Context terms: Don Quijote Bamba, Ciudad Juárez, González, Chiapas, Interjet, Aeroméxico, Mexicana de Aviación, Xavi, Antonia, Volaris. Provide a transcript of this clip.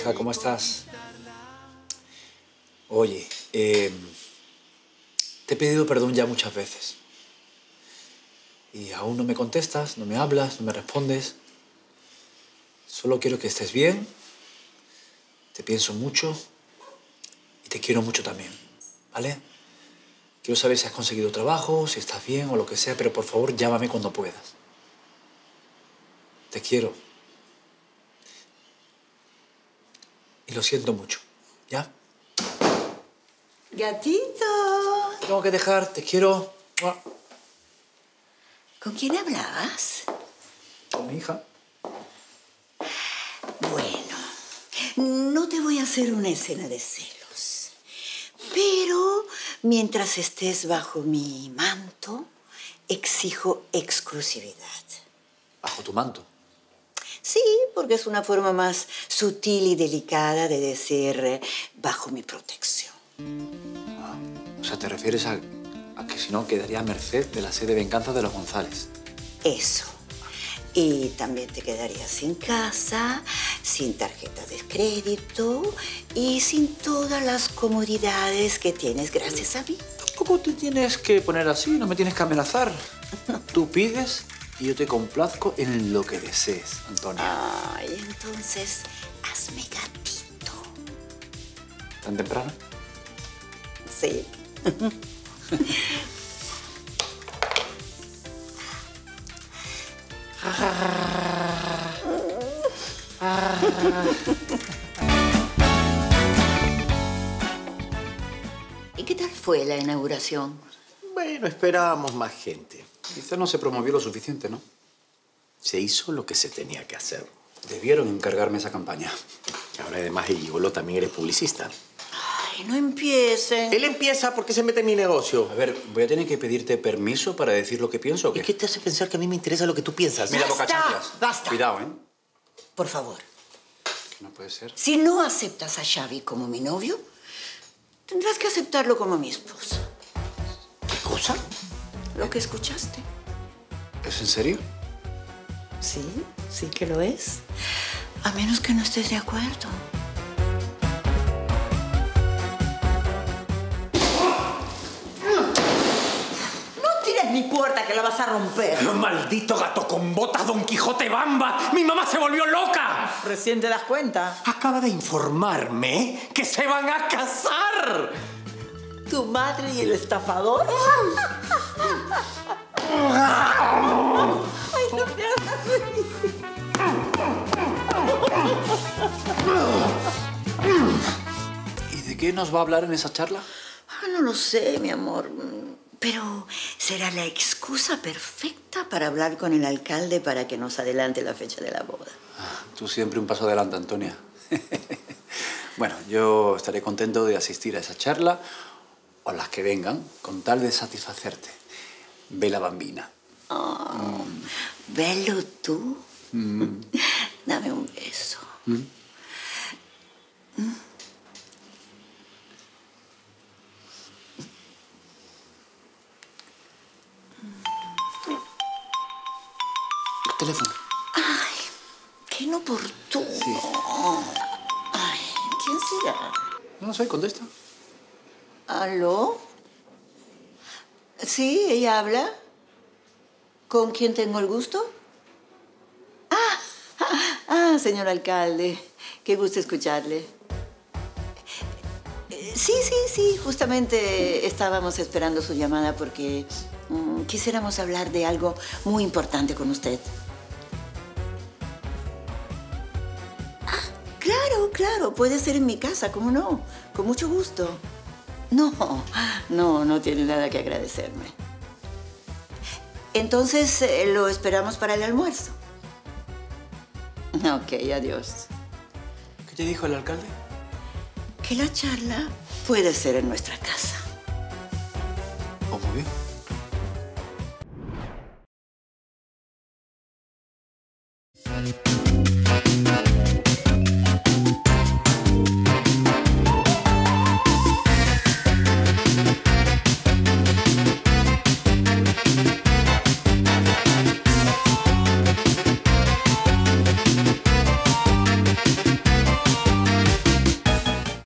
hija, ¿cómo estás? Oye, te he pedido perdón ya muchas veces. Y aún no me contestas, no me hablas, no me respondes. Solo quiero que estés bien. Te pienso mucho y te quiero mucho también, ¿vale? Quiero saber si has conseguido trabajo, si estás bien o lo que sea, pero por favor llámame cuando puedas. Te quiero. Y lo siento mucho, ¿ya? Gatito. Tengo que dejar, te quiero. ¿Con quién hablabas? Con mi hija. Bueno, no te voy a hacer una escena de celos, pero mientras estés bajo mi manto, exijo exclusividad. ¿Bajo tu manto? Sí, porque es una forma más sutil y delicada de decir bajo mi protección. Ah, o sea, te refieres a que si no quedaría a merced de la sed de venganza de los González. Eso. Y también te quedarías sin casa, sin tarjeta de crédito y sin todas las comodidades que tienes gracias a mí. Tampoco te tienes que poner así, no me tienes que amenazar. Tú pides y yo te complazco en lo que desees, Antonia. Ay, entonces, hazme gatito. ¿Tan temprano? Sí. ¿Y qué tal fue la inauguración? Bueno, esperábamos más gente. Quizás no se promovió lo suficiente, ¿no? Se hizo lo que se tenía que hacer. Debieron encargarme esa campaña. Ahora, además, el gigolo también eres publicista. Ay, no empiecen. Él empieza porque se mete en mi negocio. A ver, voy a tener que pedirte permiso para decir lo que pienso, ¿o qué? ¿Y qué te hace pensar que a mí me interesa lo que tú piensas? Mira, bocachanclas. ¡Basta! Cuidado, ¿eh? Por favor. ¿Qué no puede ser? Si no aceptas a Xavi como mi novio, tendrás que aceptarlo como mi esposa. ¿Qué cosa? Lo que escuchaste. ¿Es en serio? Sí, sí que lo es. A menos que no estés de acuerdo. ¡No tires mi puerta, que la vas a romper! ¡No, maldito gato con botas, Don Quijote Bamba! ¡Mi mamá se volvió loca! Recién te das cuenta. Acaba de informarme que se van a casar. ¿Tu madre y el estafador? ¡Ay, no me hagas reír! ¿Y de qué nos va a hablar en esa charla? Ah, no lo sé, mi amor. Pero será la excusa perfecta para hablar con el alcalde para que nos adelante la fecha de la boda. Ah, tú siempre un paso adelante, Antonia. Bueno, yo estaré contento de asistir a esa charla o las que vengan, con tal de satisfacerte. Ve la bambina. Oh, velo tú. Dame un beso. Teléfono. Ay, qué inoportuno. Sí. Ay, ¿quién será? No lo sé, contesta. ¿Aló? Sí, ella habla. ¿Con quién tengo el gusto? Ah, señor alcalde, qué gusto escucharle. Sí, justamente estábamos esperando su llamada porque quisiéramos hablar de algo muy importante con usted. Ah, claro, puede ser en mi casa, ¿cómo no? Con mucho gusto. No tiene nada que agradecerme. Entonces, lo esperamos para el almuerzo. Ok, adiós. ¿Qué te dijo el alcalde? Que la charla puede ser en nuestra casa. Oh, muy bien.